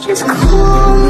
Just call me.